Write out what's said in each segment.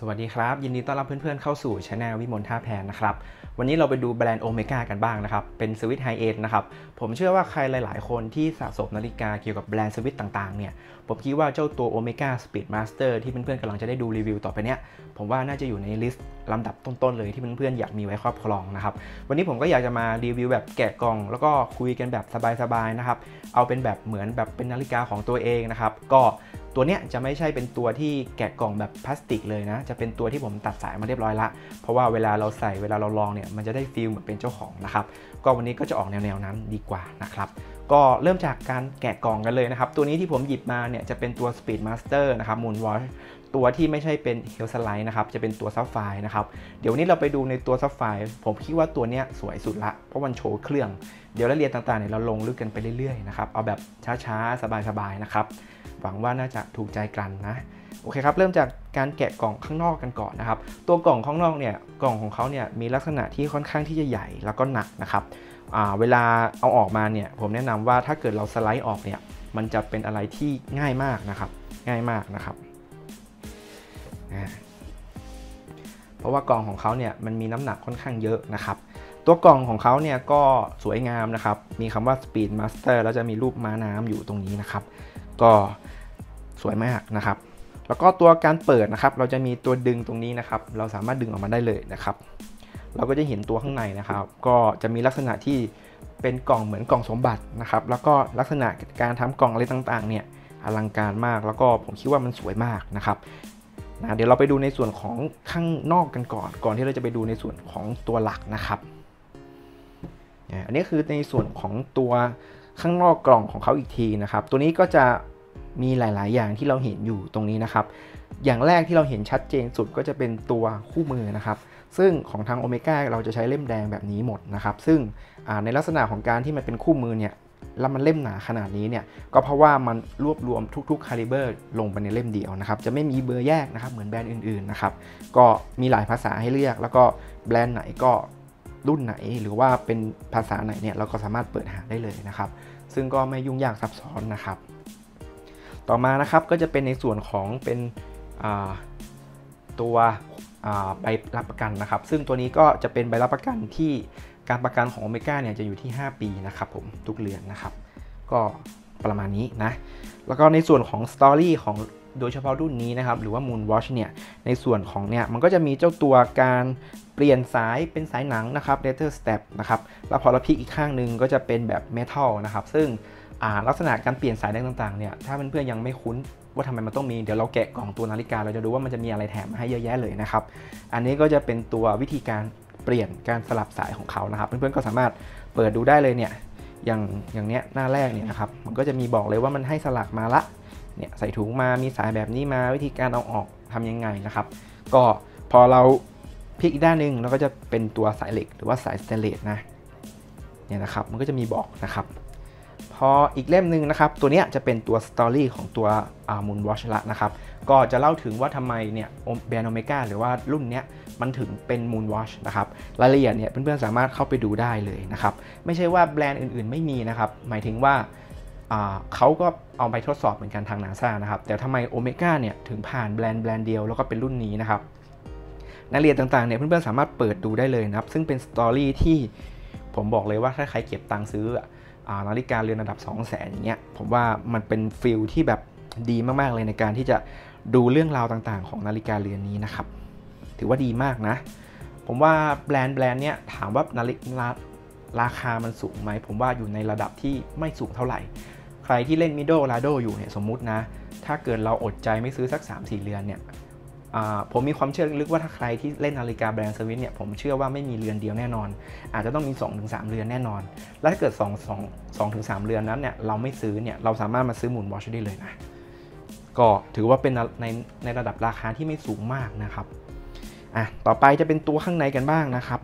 สวัสดีครับยินดีต้อนรับเพื่อนๆเข้าสู่ช anel วิมลท่าแพนนะครับวันนี้เราไปดูแบรนด์ Omega กันบ้างนะครับเป็นสวิตไฮเอ็นนะครับผมเชื่อว่าใครหลายๆคนที่สะสมนาฬิกาเกี่ยวกับแบรนด์สวิตต่างๆเนี่ยผมคิดว่าเจ้าตัว Omega Speedmaster ที่เพื่อนๆกำลังจะได้ดูรีวิวต่อไปเนี้ยผมว่าน่าจะอยู่ในลิสต์ลำดับต้นๆเลยที่เพื่อนๆอยากมีไว้ครอบครองนะครับวันนี้ผมก็อยากจะมารีวิวแบบแกะกล่องแล้วก็คุยกันแบบสบายๆนะครับเอาเป็นแบบเหมือนแบบเป็นนาฬิกาของตัวเองนะครับก็ตัวเนี้ยจะไม่ใช่เป็นตัวที่แกะกล่องแบบพลาสติกเลยนะจะเป็นตัวที่ผมตัดสายมาเรียบร้อยละเพราะว่าเวลาเราใส่เวลาเราลองเนี่ยมันจะได้ฟีลเหมือนเป็นเจ้าของนะครับก็วันนี้ก็จะออกแนวนั้นดีกว่านะครับก็เริ่มจากการแกะกล่องกันเลยนะครับตัวนี้ที่ผมหยิบมาเนี่ยจะเป็นตัว Speedmaster นะครับ Moonwatch ตัวที่ไม่ใช่เป็น Hell Slide นะครับจะเป็นตัวซับไฟนะครับเดี๋ยววันนี้เราไปดูในตัวซับไฟผมคิดว่าตัวเนี้ยสวยสุดละเพราะมันโชว์เครื่องเดี๋ยวรายละเอียดต่างๆเนี่ยเราลงลึกกันไปเรื่อยๆนะครับเอาแบบช้าๆสบายๆนะครับหวังว่าน่าจะถูกใจกันนะโอเคครับเริ่มจากการแกะกล่องข้างนอกกันก่อนนะครับตัวกล่องข้างนอกเนี่ยกล่องของเขาเนี่ยมีลักษณะที่ค่อนข้างที่จะใหญ่แล้วก็หนักนะครับเวลาเอาออกมาเนี่ยผมแนะนำว่าถ้าเกิดเราสไลด์ออกเนี่ยมันจะเป็นอะไรที่ง่ายมากนะครับเพราะว่ากล่องของเขาเนี่ยมันมีน้ำหนักค่อนข้างเยอะนะครับตัวกล่องของเขาเนี่ยก็สวยงามนะครับมีคำว่า Speedmaster แล้วจะมีรูปม้าน้ำอยู่ตรงนี้นะครับก็สวยมากนะครับแล้วก็ตัวการเปิดนะครับเราจะมีตัวดึงตรงนี้นะครับเราสามารถดึงออกมาได้เลยนะครับเราก็จะเห็นตัวข้างในนะครับก็จะมีลักษณะที่เป็นกล่องเหมือนกล่องสมบัตินะครับแล้วก็ลักษณะการทำกล่องอะไรต่างๆเนี่ยอลังการมากแล้วก็ผมคิดว่ามันสวยมากนะครับเดี๋ยวเราไปดูในส่วนของข้างนอกกันก่อนที่เราจะไปดูในส่วนของตัวหลักนะครับอันนี้คือในส่วนของตัวข้างนอกกล่องของเขาอีกทีนะครับตัวนี้ก็จะมีหลายๆอย่างที่เราเห็นอยู่ตรงนี้นะครับอย่างแรกที่เราเห็นชัดเจนสุดก็จะเป็นตัวคู่มือนะครับซึ่งของทาง Omega เราจะใช้เล่มแดงแบบนี้หมดนะครับซึ่งในลักษณะของการที่มันเป็นคู่มือเนี่ยแล้วมันเล่มหนาขนาดนี้เนี่ยก็เพราะว่ามันรวบรวมทุกๆคาลิเบอร์ลงไปในเล่มเดียวนะครับจะไม่มีเบอร์แยกนะครับเหมือนแบรนด์อื่นๆนะครับก็มีหลายภาษาให้เลือกแล้วก็แบรนด์ไหนก็รุ่นไหนหรือว่าเป็นภาษาไหนเนี่ยเราก็สามารถเปิดหาได้เลยนะครับซึ่งก็ไม่ยุ่งยากซับซ้อนนะครับต่อมานะครับก็จะเป็นในส่วนของเป็นตัวใบรับประกันนะครับซึ่งตัวนี้ก็จะเป็นใบรับประกันที่การประกันของ Omega เนี่ยจะอยู่ที่5ปีนะครับผมทุกเรือนนะครับก็ประมาณนี้นะแล้วก็ในส่วนของสตอรี่ของโดยเฉพาะรุ่นนี้นะครับหรือว่า Moonwatch เนี่ยในส่วนของเนี่ยมันก็จะมีเจ้าตัวการเปลี่ยนสายเป็นสายหนังนะครับ leather strap นะครับแล้วพอเราพลิกอีกข้างหนึ่งก็จะเป็นแบบ metal นะครับซึ่งลักษณะการเปลี่ยนสายต่างๆเนี่ยถ้าเพื่อนๆยังไม่คุ้นว่าทำไมมันต้องมีเดี๋ยวเราแกะกล่องตัวนาฬิกาเราจะดูว่ามันจะมีอะไรแถมมาให้เยอะแยะเลยนะครับอันนี้ก็จะเป็นตัววิธีการเปลี่ยนการสลับสายของเขานะครับเพื่อนๆก็สามารถเปิดดูได้เลยเนี่ยอย่างเนี้ยหน้าแรกเนี่ยนะครับมันก็จะมีบอกเลยว่ามันให้สลักมาละเนี่ยใส่ถุงมามีสายแบบนี้มาวิธีการเอาออกทำยังไงนะครับก็พอเราพลิกอีกด้านหนึ่งเราก็จะเป็นตัวสายเหล็กหรือว่าสายสแตนเลสนะเนี่ยนะครับมันก็จะมีบอกนะครับพออีกเล่มหนึ่งนะครับตัวนี้จะเป็นตัวสตอรี่ของตัวMoonwatch ละนะครับก็จะเล่าถึงว่าทำไมเนี่ยแบรนด์ Omega หรือว่ารุ่นนี้มันถึงเป็น Moonwatch นะครับรายละเอียดเนี่ยเพื่อนๆสามารถเข้าไปดูได้เลยนะครับไม่ใช่ว่าแบรนด์อื่นๆไม่มีนะครับหมายถึงว่าเขาก็เอาไปทดสอบเหมือนกันทาง NASA นะครับแต่ทำไม Omega เนี่ยถึงผ่านแบรนด์เดียวแล้วก็เป็นรุ่นนี้นะครับรายละเอียดต่างๆเนี่ยเพื่อนๆสามารถเปิดดูได้เลยนะครับซึ่งเป็นสตอรี่ที่ผมบอกเลยว่าถ้าใครเก็บตังค์ซื้อนาฬิกาเรือนระดับ 200,000 อย่างเงี้ยผมว่ามันเป็นฟิลที่แบบดีมากๆเลยในการที่จะดูเรื่องราวต่างๆของนาฬิกาเรือนนี้นะครับถือว่าดีมากนะผมว่าแบรนด์เนี้ยถามว่าราคามันสูงไหมผมว่าอยู่ในระดับที่ไม่สูงเท่าไหร่ใครที่เล่นมิดเดิลลาโดอยู่เนี่ยสมมุตินะถ้าเกิดเราอดใจไม่ซื้อสัก 3-4 เรือนเนี่ยผมมีความเชื่อลึกว่าถ้าใครที่เล่นนาฬิกาแบรนด์สวิตเนี่ยผมเชื่อว่าไม่มีเรือนเดียวแน่นอนอาจจะต้องมี 2-3 เรือนแน่นอนและถ้าเกิด 2-3 เรือนนั้นเนี่ยเราไม่ซื้อเนี่ยเราสามารถมาซื้อMoonwatchได้เลยนะก็ถือว่าเป็นในระดับราคาที่ไม่สูงมากนะครับต่อไปจะเป็นตัวข้างในกันบ้างนะครับ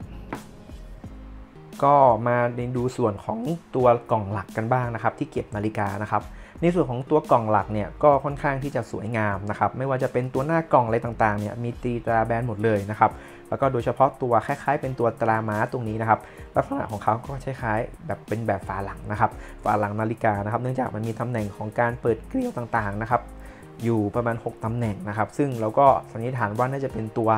ก็มาดูส่วนของตัวกล่องหลักกันบ้างนะครับที่เก็บนาฬิกานะครับในส่วนของตัวกล่องหลักเนี่ยก็ค่อนข้างที่จะสวยงามนะครับไม่ว่าจะเป็นตัวหน้ากล่องอะไรต่างๆเนี่ยมีตีตราแบรนด์หมดเลยนะครับแล้วก็โดยเฉพาะตัวคล้ายๆเป็นตัวตราม้าตรงนี้นะครับลักษณะของเขาก็คล้ายๆแบบเป็นแบบฝาหลังนะครับฝาหลังนาฬิกานะครับเนื่องจากมันมีตำแหน่งของการเปิดเกลียวต่างๆนะครับ อยู่ประมาณ6ตำแหน่งนะครับซึ่งเราก็สันนิษฐานว่าน่าจะเป็นตัว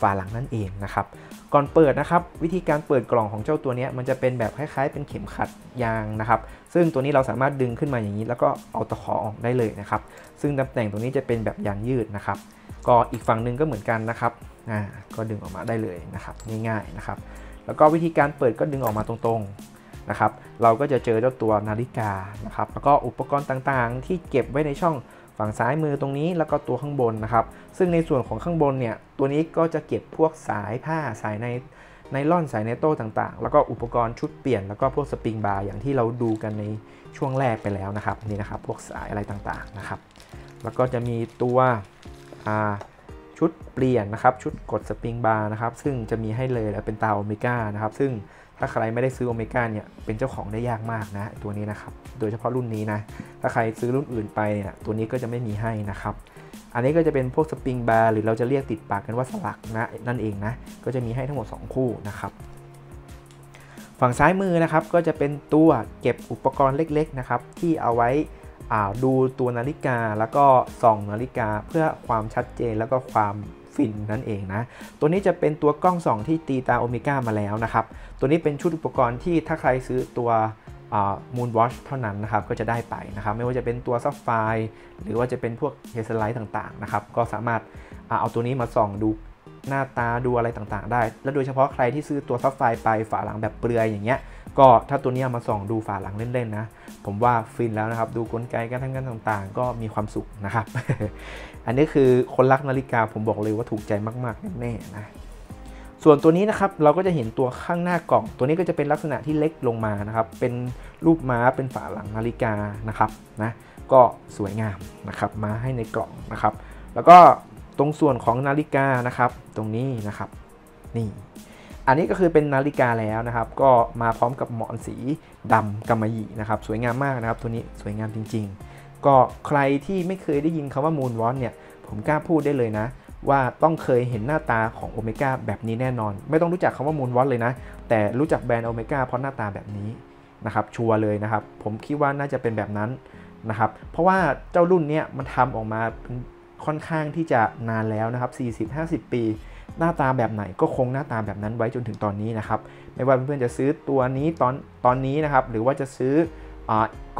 ฝาหลังนั่นเองนะครับก่อนเปิดนะครับวิธีการเปิดกล่องของเจ้าตัวนี้มันจะเป็นแบบคล้ายๆเป็นเข็มขัดยางนะครับซึ่งตัวนี้เราสามารถดึงขึ้นมาอย่างนี้แล้วก็เอาตะขอออกได้เลยนะครับซึ่งตำแหน่งตรงนี้จะเป็นแบบยางยืดนะครับก็อีกฝั่งหนึ่งก็เหมือนกันนะครับก็ดึงออกมาได้เลยนะครับง่ายๆนะครับแล้วก็วิธีการเปิดก็ดึงออกมาตรงๆนะครับเราก็จะเจอเจ้าตัวนาฬิกานะครับแล้วก็อุปกรณ์ต่างๆที่เก็บไว้ในช่องฝั่งซ้ายมือตรงนี้แล้วก็ตัวข้างบนนะครับซึ่งในส่วนของข้างบนเนี่ยตัวนี้ก็จะเก็บพวกสายผ้าสายไนล่อนสายไนโต้ต่างๆแล้วก็อุปกรณ์ชุดเปลี่ยนแล้วก็พวกสปริงบาร์อย่างที่เราดูกันในช่วงแรกไปแล้วนะครับนี่นะครับพวกสายอะไรต่างๆนะครับแล้วก็จะมีตัวชุดเปลี่ยนนะครับชุดกดสปริงบาร์นะครับซึ่งจะมีให้เลยแล้วเป็นตาโอเมก้านะครับซึ่งถ้าใครไม่ได้ซื้อโอเมก้าเนี่ยเป็นเจ้าของได้ยากมากนะตัวนี้นะครับโดยเฉพาะรุ่นนี้นะถ้าใครซื้อรุ่นอื่นไปเนี่ยตัวนี้ก็จะไม่มีให้นะครับอันนี้ก็จะเป็นพวกสปริงบาร์หรือเราจะเรียกติดปากกันว่าสลักนะนั่นเองนะก็จะมีให้ทั้งหมด2คู่นะครับฝั่งซ้ายมือนะครับก็จะเป็นตัวเก็บอุปกรณ์เล็กๆนะครับที่เอาไว้ดูตัวนาฬิกาแล้วก็ส่องนาฬิกาเพื่อความชัดเจนแล้วก็ความฟินนั่นเองนะตัวนี้จะเป็นตัวกล้องส่องที่ตีตาโอเมก้ามาแล้วนะครับตัวนี้เป็นชุดอุปกรณ์ที่ถ้าใครซื้อตัว Moonwatch เท่านั้นนะครับก็จะได้ไปนะครับไม่ว่าจะเป็นตัวซับไฟหรือว่าจะเป็นพวกเฮสไลท์ต่างๆนะครับก็สามารถเอาตัวนี้มาส่องดูหน้าตาดูอะไรต่างๆได้และโดยเฉพาะใครที่ซื้อตัวซับไฟไปฝาหลังแบบเปลือยอย่างเงี้ยก็ถ้าตัวนี้มาส่องดูฝาหลังเล่นๆนะผมว่าฟินแล้วนะครับดูกลไกการทำงานต่างๆก็มีความสุขนะครับ อันนี้คือคนรักนาฬิกาผมบอกเลยว่าถูกใจมากๆแน่ๆนะส่วนตัวนี้นะครับเราก็จะเห็นตัวข้างหน้ากล่องตัวนี้ก็จะเป็นลักษณะที่เล็กลงมานะครับเป็นรูปม้าเป็นฝาหลังนาฬิกานะครับนะก็สวยงามนะครับมาให้ในกล่องนะครับแล้วก็ตรงส่วนของนาฬิกานะครับตรงนี้นะครับนี่อันนี้ก็คือเป็นนาฬิกาแล้วนะครับก็มาพร้อมกับหมอนสีดำกำมะหยี่นะครับสวยงามมากนะครับตัวนี้สวยงามจริงๆก็ใครที่ไม่เคยได้ยินคำว่า Moonwatch เนี่ยผมกล้าพูดได้เลยนะว่าต้องเคยเห็นหน้าตาของ Omega แบบนี้แน่นอนไม่ต้องรู้จักคำว่า Moonwatch เลยนะแต่รู้จักแบรนด์ Omega เพราะหน้าตาแบบนี้นะครับชัวร์เลยนะครับผมคิดว่าน่าจะเป็นแบบนั้นนะครับเพราะว่าเจ้ารุ่นนี้มันทำออกมาค่อนข้างที่จะนานแล้วนะครับ40-50 ปีหน้าตาแบบไหนก็คงหน้าตาแบบนั้นไว้จนถึงตอนนี้นะครับไม่ว่าเพื่อนๆจะซื้อตัวนี้ตอนนี้นะครับหรือว่าจะซื้อ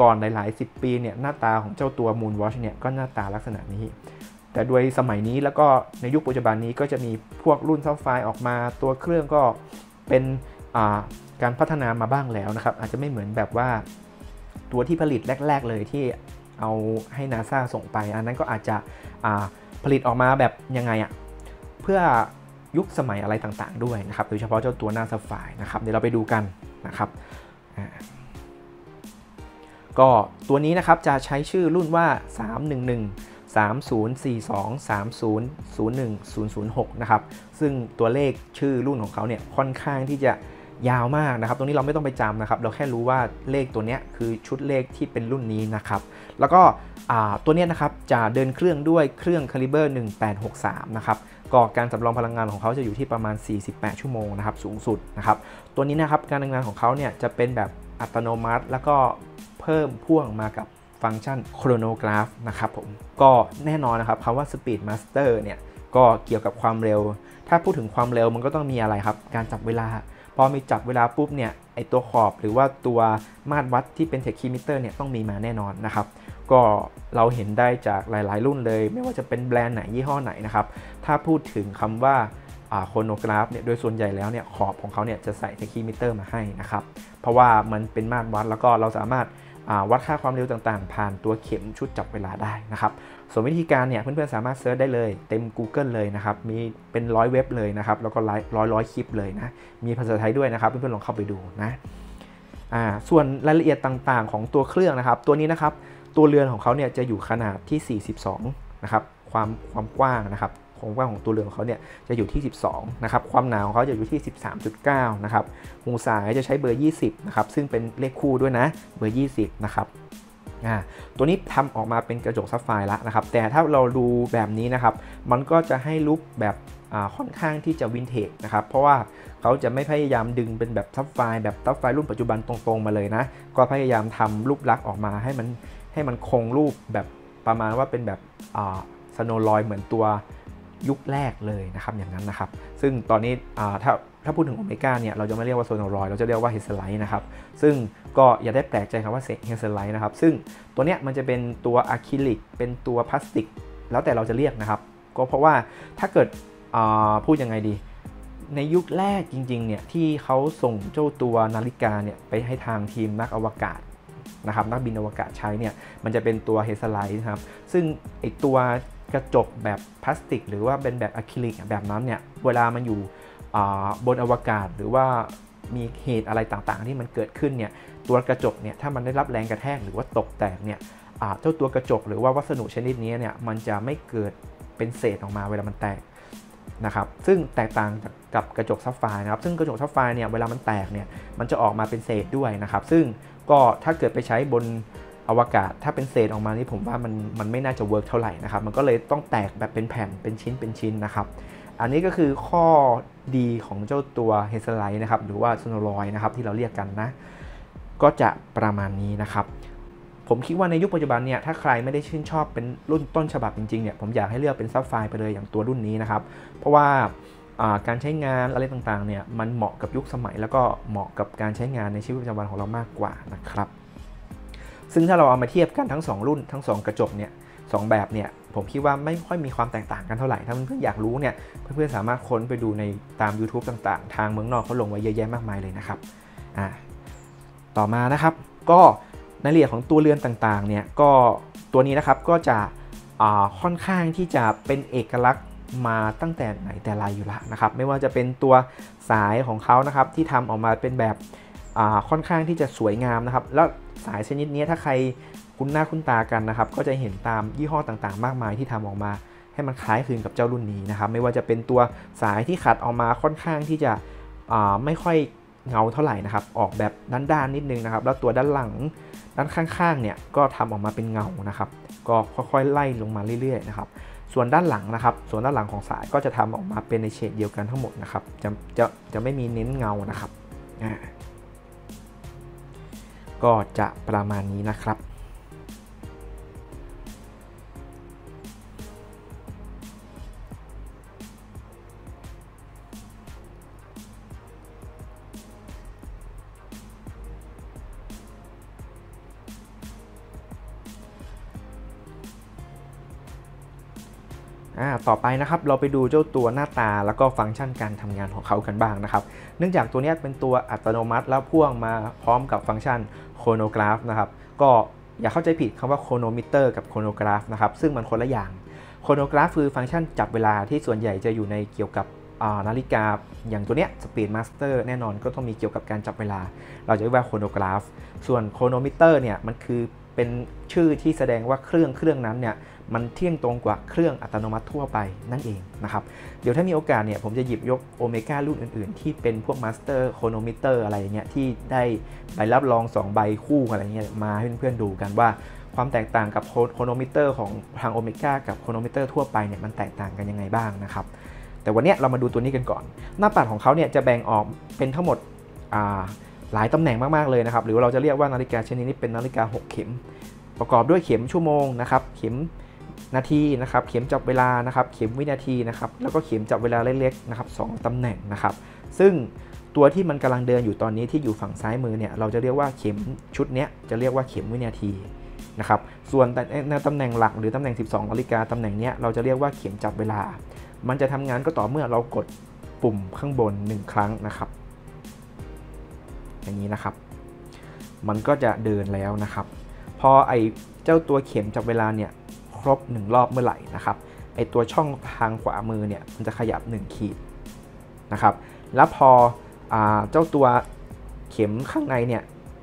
ก่อนหลายๆ10 ปีเนี่ยหน้าตาของเจ้าตัว Moonwatch เนี่ยก็หน้าตาลักษณะนี้แต่ด้วยสมัยนี้แล้วก็ในยุคปัจจุบันนี้ก็จะมีพวกรุ่นซับไฟออกมาตัวเครื่องก็เป็นการพัฒนามาบ้างแล้วนะครับอาจจะไม่เหมือนแบบว่าตัวที่ผลิตแรกๆเลยที่เอาให้ NASA ส่งไปอันนั้นก็อาจจะผลิตออกมาแบบยังไงอะเพื่อยุคสมัยอะไรต่างๆด้วยนะครับโดยเฉพาะเจ้าตัวหน้าซับไฟนะครับเดี๋ยวเราไปดูกันนะครับก็ตัวนี้นะครับจะใช้ชื่อรุ่นว่า311 3042 3001 006นะครับซึ่งตัวเลขชื่อรุ่นของเขาเนี่ยค่อนข้างที่จะยาวมากนะครับตรงนี้เราไม่ต้องไปจำนะครับเราแค่รู้ว่าเลขตัวนี้คือชุดเลขที่เป็นรุ่นนี้นะครับแล้วก็ตัวนี้นะครับจะเดินเครื่องด้วยเครื่องคาลิเบอร์1863นะครับก็การสำรองพลังงานของเขาจะอยู่ที่ประมาณ48ชั่วโมงนะครับสูงสุดนะครับตัวนี้นะครับการทำงานของเขาเนี่ยจะเป็นแบบอัตโนมัติแล้วก็เพิ่มพ่วงมากับฟังก์ชันโครโนกราฟนะครับผมก็แน่นอนนะครับคำว่า Speedmaster เนี่ยก็เกี่ยวกับความเร็วถ้าพูดถึงความเร็วมันก็ต้องมีอะไรครับการจับเวลาพอมีจับเวลาปุ๊บเนี่ยไอตัวขอบหรือว่าตัวมาตรวัดที่เป็นเทคคีมิเตอร์เนี่ยต้องมีมาแน่นอนนะครับก็เราเห็นได้จากหลายๆรุ่นเลยไม่ว่าจะเป็นแบรนด์ไหนยี่ห้อไหนนะครับถ้าพูดถึงคำว่าโครโนกราฟเนี่ยโดยส่วนใหญ่แล้วเนี่ยขอบของเขาเนี่ยจะใส่เทคคีมิเตอร์มาให้นะครับเพราะว่ามันเป็นมาตรวัดแล้วก็เราสามารถวัดค่าความเร็วต่างๆผ่านตัวเข็มชุดจับเวลาได้นะครับส่วนวิธีการเนี่ยเพื่อนๆสามารถเซิร์ชได้เลยเต็ม Google เลยนะครับมีเป็น100เว็บเลยนะครับแล้วก็ร้อยคลิปเลยนะมีภาษาไทยด้วยนะครับเพื่อนๆลองเข้าไปดูนะส่วนรายละเอียดต่างๆของตัวเครื่องนะครับตัวนี้นะครับตัวเรือนของเขาเนี่ยจะอยู่ขนาดที่42นะครับความกว้างนะครับความกว้างของตัวเรือนของเขาเนี่ยจะอยู่ที่12นะครับความหนาของเขาจะอยู่ที่ 13.9 นะครับหูสายจะใช้เบอร์20นะครับซึ่งเป็นเลขคู่ด้วยนะเบอร์20นะครับตัวนี้ทำออกมาเป็นกระจกซับไฟแล้วนะครับแต่ถ้าเราดูแบบนี้นะครับมันก็จะให้ลุคแบบค่อนข้างที่จะวินเทจนะครับเพราะว่าเขาจะไม่พยายามดึงเป็นแบบซับไฟรุ่นปัจจุบันตรงๆมาเลยนะก็พยายามทำรูปลักษณ์ออกมาให้มันคงรูปแบบ ประมาณว่าเป็นแบบสโนลอยเหมือนตัวยุคแรกเลยนะครับอย่างนั้นนะครับซึ่งตอนนี้ถ้าพูดถึงโอเมก้าเนี่ยเราจะไม่เรียกว่าโซโนรอยเราจะเรียกว่าเฮสไลท์นะครับซึ่งก็อย่าได้แปลกใจครับว่าเฮสไลท์นะครับซึ่งตัวเนี้ยมันจะเป็นตัวอะคริลิกเป็นตัวพลาสติกแล้วแต่เราจะเรียกนะครับก็เพราะว่าถ้าเกิดพูดยังไงดีในยุคแรกจริงๆเนี่ยที่เขาส่งเจ้าตัวนาฬิกาเนี่ยไปให้ทางทีมนักอวกาศนะครับนักบินอวกาศใช้เนี่ยมันจะเป็นตัวเฮสไลท์นะครับซึ่งไอตัวกระจกแบบพลาสติกหรือว่าเป็นแบบอะคริลิกแบบนั้นเนี่ยเวลามันอยู่บนอวกาศหรือว่ามีเหตุอะไรต่างๆที่มันเกิดขึ้นเนี่ยตัวกระจกเนี่ยถ้ามันได้รับแรงกระแทกหรือว่าตกแตกเนี่ยเจ้าตัวกระจกหรือว่าวัสดุชนิดนี้เนี่ยมันจะไม่เกิดเป็นเศษออกมาเวลามันแตกนะครับซึ่งแตกต่างกับกระจกซัฟไฟร์นะครับซึ่งกระจกซัฟไฟร์เนี่ยเวลามันแตกเนี่ยมันจะออกมาเป็นเศษด้วยนะครับซึ่งก็ถ้าเกิดไปใช้บนอวกาศถ้าเป็นเศษออกมานี่ผมว่ามันไม่น่าจะเวิร์กเท่าไหร่นะครับมันก็เลยต้องแตกแบบเป็นแผ่นเป็นชิ้นนะครับอันนี้ก็คือข้อดีของเจ้าตัวเฮสไลท์นะครับหรือว่าโซโนรอยนะครับที่เราเรียกกันนะก็จะประมาณนี้นะครับผมคิดว่าในยุคปัจจุบันเนี่ยถ้าใครไม่ได้ชื่นชอบเป็นรุ่นต้นฉบับจริงๆเนี่ยผมอยากให้เลือกเป็นซับไฟไปเลยอย่างตัวรุ่นนี้นะครับเพราะว่าการใช้งานอะไรต่างๆเนี่ยมันเหมาะกับยุคสมัยแล้วก็เหมาะกับการใช้งานในชีวิตประจำวันของเรามากกว่านะครับซึ่งถ้าเราเอามาเทียบกันทั้ง2รุ่นทั้ง2กระจกเนี่ย2แบบเนี่ยผมคิดว่าไม่ค่อยมีความแตกต่างกันเท่าไหร่ถ้าเพื่อนอยากรู้เนี่ยเพื่อนสามารถค้นไปดูในตาม YouTube ต่างๆทางเมืองนอกเขาลงไว้เยอะแยะมากมายเลยนะครับต่อมานะครับก็ในรายละเอียดของตัวเรือนต่างๆเนี่ยก็ตัวนี้นะครับก็จะค่อนข้างที่จะเป็นเอกลักษณ์มาตั้งแต่ไหนแต่ไรอยู่ละนะครับไม่ว่าจะเป็นตัวสายของเขานะครับที่ทำออกมาเป็นแบบค่อนข้างที่จะสวยงามนะครับแล้วสายชนิดนี้ถ้าใครคุ้นหน้าคุ้นตากันนะครับก็จะเห็นตามยี่ห้อต่างๆมากมายที่ทำออกมาให้มันคล้ายคลึงกับเจ้ารุ่นนี้นะครับไม่ว่าจะเป็นตัวสายที่ขัดออกมาค่อนข้างที่จะไม่ค่อยเงาเท่าไหร่นะครับออกแบบด้านๆนิดนึงนะครับแล้วตัวด้านหลังด้านข้างๆเนี่ยก็ทำออกมาเป็นเงานะครับก็ค่อยๆไล่ลงมาเรื่อยๆนะครับส่วนด้านหลังนะครับส่วนด้านหลังของสายก็จะทำออกมาเป็นในเฉดเดียวกันทั้งหมดนะครับจะไม่มีเน้นเงานะครับก็จะประมาณนี้นะครับต่อไปนะครับเราไปดูเจ้าตัวหน้าตาแล้วก็ฟังก์ชันการทำงานของเขากันบ้างนะครับเนื่องจากตัวนี้เป็นตัวอัตโนมัติแล้วพ่วงมาพร้อมกับฟังก์ชันโครโนกราฟนะครับก็อย่าเข้าใจผิดคำว่าโครโนมิเตอร์กับโครโนกราฟนะครับซึ่งมันคนละอย่างโครโนกราฟคือฟังก์ชันจับเวลาที่ส่วนใหญ่จะอยู่ในเกี่ยวกับนาฬิกาอย่างตัวเนี้ย Speedmaster แน่นอนก็ต้องมีเกี่ยวกับการจับเวลาเราจะเรียกว่าโครโนกราฟส่วนโครโนมิเตอร์เนี่ยมันคือเป็นชื่อที่แสดงว่าเครื่องนั้นเนี่ยมันเที่ยงตรงกว่าเครื่องอัตโนมัติทั่วไปนั่นเองนะครับเดี๋ยวถ้ามีโอกาสเนี่ยผมจะหยิบยกโอเมก้ารุ่นอื่นๆที่เป็นพวกมาสเตอร์โครโนมิเตอร์อะไรอย่างเงี้ยที่ได้ใบรับรอง2ใบคู่อะไรเงี้ยมาให้เพื่อนๆดูกันว่าความแตกต่างกับโครโนมิเตอร์ของทางโอเมก้ากับโครโนมิเตอร์ทั่วไปเนี่ยมันแตกต่างกันยังไงบ้างนะครับแต่วันนี้เรามาดูตัวนี้กันก่อนหน้าปัดของเขาเนี่ยจะแบ่งออกเป็นทั้งหมดหลายตำแหน่งมากๆเลยนะครับหรือเราจะเรียกว่านาฬิกาชนิดนี้เป็นนาฬิกา6เข็มประกอบด้วยเข็มชั่วโมงนะครับเข็มนาทีนะครับเข็มจับเวลานะครับเข็มวินาทีนะครับแล้วก็เข็มจับเวลาเล็กๆนะครับ2ตำแหน่งนะครับซึ่งตัวที่มันกำลังเดินอยู่ตอนนี้ที่อยู่ฝั่งซ้ายมือเนี่ยเราจะเรียกว่าเข็มชุดนี้จะเรียกว่าเข็มวินาทีนะครับส่วนในตำแหน่งหลักหรือตำแหน่ง12นาฬิกาตำแหน่งนี้เราจะเรียกว่าเข็มจับเวลามันจะทำงานก็ต่อเมื่อเรากดปุ่มข้างบน1ครั้งนะครับอย่างนี้นะครับมันก็จะเดินแล้วนะครับพอไอเจ้าตัวเข็มจับเวลาเนี่ยครบ1รอบเมื่อไหร่นะครับไอตัวช่องทางขวามือเนี่ยมันจะขยับ1ขีดนะครับแล้วพอเจ้าตัวเข็มข้างในเนี่ย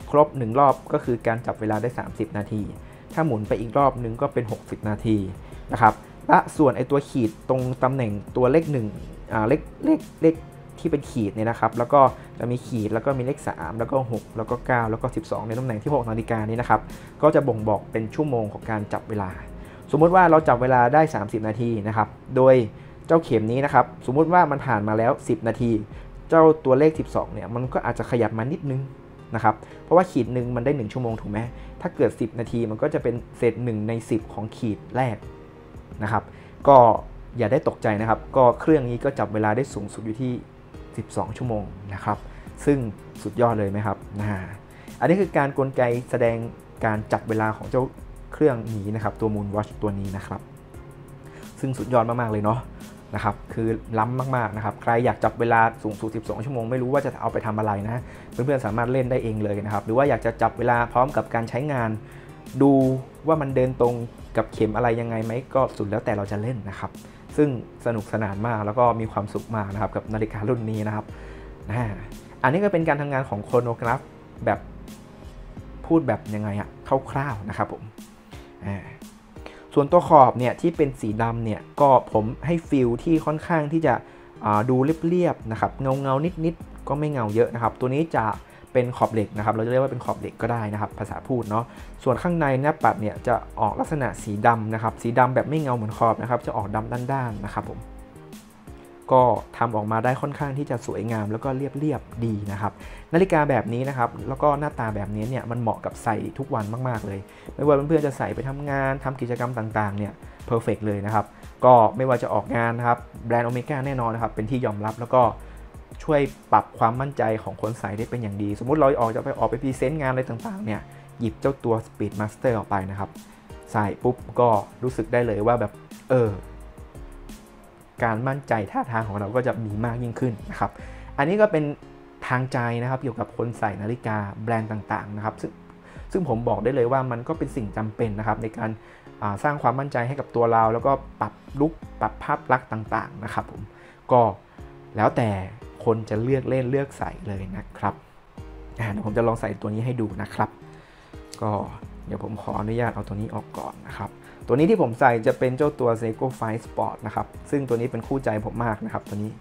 ครบ1รอบก็คือการจับเวลาได้30นาทีถ้าหมุนไปอีกรอบนึงก็เป็น60นาทีนะครับและส่วนไอตัวขีดตรงตำแหน่งตัวเลข1เลขที่เป็นขีดเนี่ยนะครับแล้วก็จะมีขีดแล้วก็มีเลข3แล้วก็6แล้วก็9แล้วก็12ในตำแหน่งที่6นาฬิกานี้นะครับก็จะบ่งบอกเป็นชั่วโมงของการจับเวลาสมมุติว่าเราจับเวลาได้30นาทีนะครับโดยเจ้าเข็มนี้นะครับสมมุติว่ามันผ่านมาแล้ว10นาทีเจ้าตัวเลข12เนี่ยมันก็อาจจะขยับมานิดนึง นะครับเพราะว่าขีดหนึ่งมันได้1ชั่วโมงถูกไหมถ้าเกิด10นาทีมันก็จะเป็นเศษ1ใน10ของขีดแรกนะครับก็อย่าได้ตกใจนะครับก็เครื่องนี้ก็จับเวลาได้สูงสุดอยู่ที่12ชั่วโมงนะครับซึ่งสุดยอดเลยไหมครับอันนี้คือการกลไกแสดงการจับเวลาของเจ้าเครื่องนี้นะครับตัว Moonwatch ตัวนี้นะครับซึ่งสุดยอดมากๆเลยเนาะนะครับคือล้ำมากๆนะครับใครอยากจับเวลาสูงสุด12ชั่วโมงไม่รู้ว่าจะเอาไปทำอะไรนะเพื่อนๆสามารถเล่นได้เองเลยนะครับหรือว่าอยากจะจับเวลาพร้อมกับการใช้งานดูว่ามันเดินตรงกับเข็มอะไรยังไงไหมก็สุดแล้วแต่เราจะเล่นนะครับซึ่งสนุกสนานมากแล้วก็มีความสุขมากนะครับกับนาฬิการุ่นนี้นะครับอันนี้ก็เป็นการทำงานของโครโนกราฟแบบพูดแบบยังไงอะคร่าวๆนะครับผมส่วนตัวขอบเนี่ยที่เป็นสีดำเนี่ยก็ผมให้ฟิลที่ค่อนข้างที่จะดูเรียบๆนะครับเงานิดๆก็ไม่เงาเยอะนะครับตัวนี้จะเป็นขอบเหล็กนะครับเราจะเรียกว่าเป็นขอบเหล็กก็ได้นะครับภาษาพูดเนาะส่วนข้างในหน้าปัดเนี่ยจะออกลักษณะสีดำนะครับสีดำแบบไม่เงาเหมือนขอบนะครับจะออกดำด้านๆนะครับผมก็ทำออกมาได้ค่อนข้างที่จะสวยงามแล้วก็เรียบๆดีนะครับนาฬิกาแบบนี้นะครับแล้วก็หน้าตาแบบนี้เนี่ยมันเหมาะกับใส่ทุกวันมากๆเลยไม่ว่าเพื่อนๆจะใส่ไปทำงานทำกิจกรรมต่างๆเนี่ยเพอร์เฟกต์เลยนะครับก็ไม่ว่าจะออกงานนะครับแบรนด์ Omega แน่นอนนะครับเป็นที่ยอมรับแล้วก็ช่วยปรับความมั่นใจของคนใส่ได้เป็นอย่างดีสมมุติเราออกไปพรีเซนต์งานอะไรต่างๆเนี่ยหยิบเจ้าตัว Speedmaster ออกไปนะครับใส่ปุ๊บก็รู้สึกได้เลยว่าแบบการมั่นใจท่าทางของเราก็จะมีมากยิ่งขึ้นนะครับอันนี้ก็เป็นทางใจนะครับเกี่ยวกับคนใส่นาฬิกาแบรนด์ต่างๆนะครับซึ่งผมบอกได้เลยว่ามันก็เป็นสิ่งจำเป็นนะครับในการสร้างความมั่นใจให้กับตัวเราแล้วก็ปรับลุคปรับภาพลักษณ์ต่างๆนะครับผมก็แล้วแต่คนจะเลือกเล่นเลือกใส่เลยนะครับเดี๋ยวผมจะลองใส่ตัวนี้ให้ดูนะครับก็เดี๋ยวผมขออนุญาตเอาตัวนี้ออกก่อนนะครับตัวนี้ที่ผมใส่จะเป็นเจ้าตัว Seiko 5 Sports นะครับซึ่งตัวนี้เป็นคู่ใจผมมากนะครับตัวนี้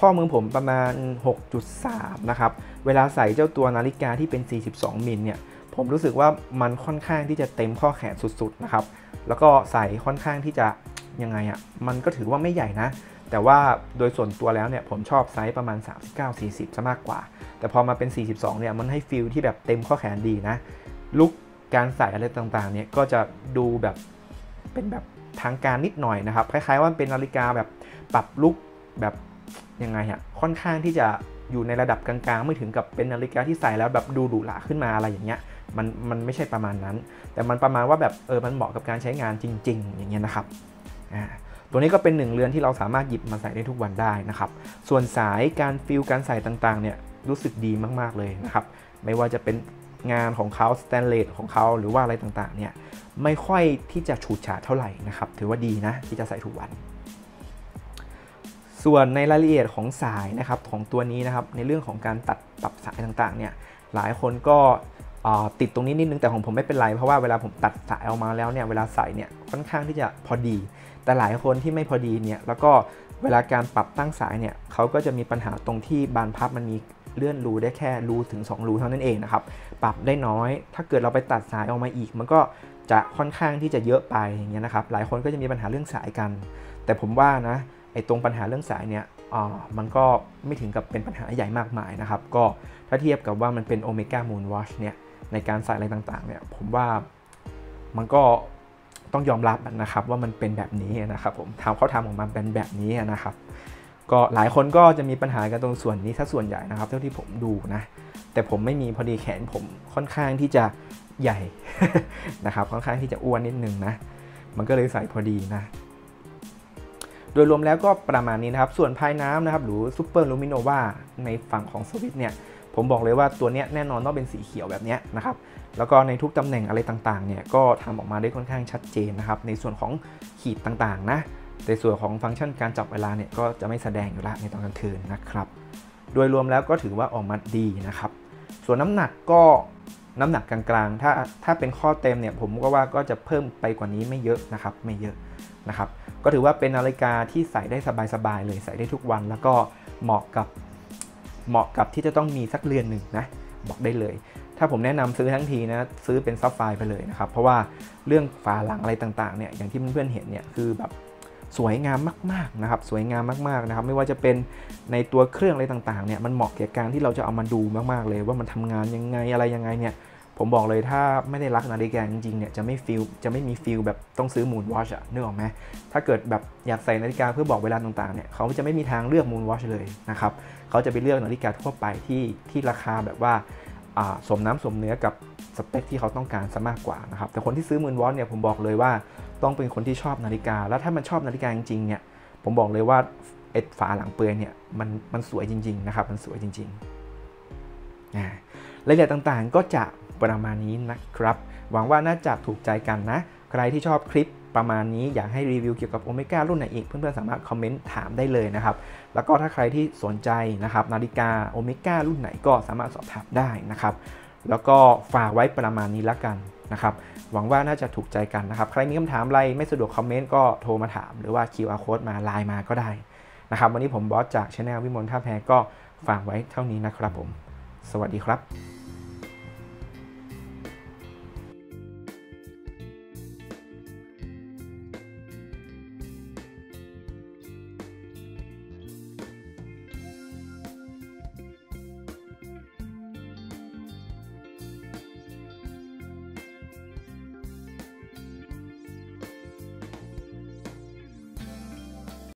ข้อมือผมประมาณ 6.3 นะครับเวลาใส่เจ้าตัวนาฬิกาที่เป็น42มิลเนี่ยผมรู้สึกว่ามันค่อนข้างที่จะเต็มข้อแขนสุดๆนะครับแล้วก็ใส่ค่อนข้างที่จะยังไงอ่ะมันก็ถือว่าไม่ใหญ่นะแต่ว่าโดยส่วนตัวแล้วเนี่ยผมชอบไซส์ประมาณ 39-40 ซะมากกว่าแต่พอมาเป็น42เนี่ยมันให้ฟีลที่แบบเต็มข้อแขนดีนะลุคการใส่อะไรต่างๆเนี่ยก็จะดูแบบเป็นแบบทางการนิดหน่อยนะครับคล้ายๆว่าเป็นนาฬิกาแบบปรับลุคแบบยังไงฮะค่อนข้างที่จะอยู่ในระดับกลางๆไม่ถึงกับเป็นนาฬิกาที่ใส่แล้วแบบดูดุหลาขึ้นมาอะไรอย่างเงี้ยมันไม่ใช่ประมาณนั้นแต่มันประมาณว่าแบบมันเหมาะกับการใช้งานจริงๆอย่างเงี้ยนะครับตัวนี้ก็เป็นหนึ่งเรือนที่เราสามารถหยิบมาใส่ได้ทุกวันได้นะครับส่วนสายการฟิลการใส่ต่างๆเนี่ยรู้สึกดีมากๆเลยนะครับไม่ว่าจะเป็นงานของเขาสแตนเลสของเขาหรือว่าอะไรต่างๆเนี่ยไม่ค่อยที่จะฉูดฉาดเท่าไหร่นะครับถือว่าดีนะที่จะใส่ทุกวันส่วนในรายละเอียดของสายนะครับของตัวนี้นะครับในเรื่องของการตัดปรับสายต่างๆเนี่ยหลายคนก็ติดตรงนี้นิดนึงแต่ของผมไม่เป็นไรเพราะว่าเวลาผมตัดสายออกมาแล้วเนี่ยเวลาใส่เนี่ยค่อนข้างที่จะพอดีแต่หลายคนที่ไม่พอดีเนี่ยแล้วก็เวลาการปรับตั้งสายเนี่ยเขาก็จะมีปัญหาตรงที่บานพับมันมีเลื่อนรูได้แค่รูถึง2รูเท่านั้นเองนะครับปรับได้น้อยถ้าเกิดเราไปตัดสายออกมาอีกมันก็จะค่อนข้างที่จะเยอะไปอย่างเงี้ยนะครับหลายคนก็จะมีปัญหาเรื่องสายกันแต่ผมว่านะไอ้ตรงปัญหาเรื่องสายเนี่ยมันก็ไม่ถึงกับเป็นปัญหาใหญ่มากมายนะครับก็ถ้าเทียบกับว่ามันเป็น Omega Moonwatch เนี่ยในการใส่อะไรต่างๆเนี่ยผมว่ามันก็ต้องยอมรับนะครับว่ามันเป็นแบบนี้นะครับผมเขาทำออกมาเป็นแบบนี้นะครับก็หลายคนก็จะมีปัญหากันตรงส่วนนี้ถ้าส่วนใหญ่นะครับเท่าที่ผมดูนะแต่ผมไม่มีพอดีแขนผมค่อนข้างที่จะใหญ่ นะครับค่อนข้างที่จะอ้วนนิดนึงนะมันก็เลยใส่พอดีนะโดยรวมแล้วก็ประมาณนี้นะครับส่วนภายน้ำนะครับหรือซูเปอร์ลูมิโนวาในฝั่งของสวิตเนี่ยผมบอกเลยว่าตัวนี้แน่นอนต้องเป็นสีเขียวแบบนี้นะครับแล้วก็ในทุกตำแหน่งอะไรต่างๆเนี่ยก็ทำออกมาได้ค่อนข้างชัดเจนนะครับในส่วนของขีดต่างๆนะในส่วนของฟังก์ชันการจับเวลาเนี่ยก็จะไม่แสดงอยู่ละในตอนกลางคืนนะครับโดยรวมแล้วก็ถือว่าออกมาดีนะครับส่วนน้ำหนักก็น้ำหนักกลางๆถ้าเป็นข้อเต็มเนี่ยผมก็ว่าก็จะเพิ่มไปกว่านี้ไม่เยอะนะครับไม่เยอะนะครับก็ถือว่าเป็นนาฬิกาที่ใส่ได้สบายๆเลยใส่ได้ทุกวันแล้วก็เหมาะกับที่จะต้องมีสักเรือนหนึ่งนะบอกได้เลยถ้าผมแนะนำซื้อทั้งทีนะซื้อเป็นซับไฟไปเลยนะครับเพราะว่าเรื่องฝาหลังอะไรต่างๆเนี่ยอย่างที่เพื่อนๆเห็นเนี่ยคือแบบ สวยงามมากๆนะครับสวยงามมากๆนะครับไม่ว่าจะเป็นในตัวเครื่องอะไรต่างๆเนี่ยมันเหมาะแก่การที่เราจะเอามาดูมากๆเลยว่ามันทำงานยังไงอะไรยังไงเนี่ยผมบอกเลยถ้าไม่ได้รักนาฬิกาจริงๆเนี่ยจะไม่มีฟีลแบบต้องซื้อ Moonwatch อะนึกออกไหมถ้าเกิดแบบอยากใส่นาฬิกาเพื่อบอกเวลาต่างๆเนี่ยเขาจะไม่มีทางเลือก Moonwatch เลยนะครับเขาจะไปเลือกนาฬิกาทั่วไปที่ราคาแบบว่าสมน้ำสมเนื้อกับสเปคที่เขาต้องการซะมากกว่านะครับแต่คนที่ซื้อ Moonwatch เนี่ยผมบอกเลยว่าต้องเป็นคนที่ชอบนาฬิกาแล้วถ้ามันชอบนาฬิกาจริงๆเนี่ยผมบอกเลยว่าไอ้ฝาหลังเปลือยเนี่ยมันสวยจริงๆนะครับมันสวยจริงๆรายละเอียดต่างๆก็จะประมาณนี้นะครับหวังว่าน่าจะถูกใจกันนะใครที่ชอบคลิปประมาณนี้อยากให้รีวิวเกี่ยวกับ Omega รุ่นไหนอีกเพื่อนๆสามารถคอมเมนต์ถามได้เลยนะครับแล้วก็ถ้าใครที่สนใจนะครับนาฬิกา Omega รุ่นไหนก็สามารถสอบถามได้นะครับแล้วก็ฝากไว้ประมาณนี้ละกันนะครับหวังว่าน่าจะถูกใจกันนะครับใครมีคำถามอะไรไม่สะดวกคอมเมนต์ก็โทรมาถามหรือว่า QR Code มา LINE มาก็ได้นะครับวันนี้ผมบอสจาก Channel วิมลท่าแพก็ฝากไว้เท่านี้นะครับผมสวัสดีครับ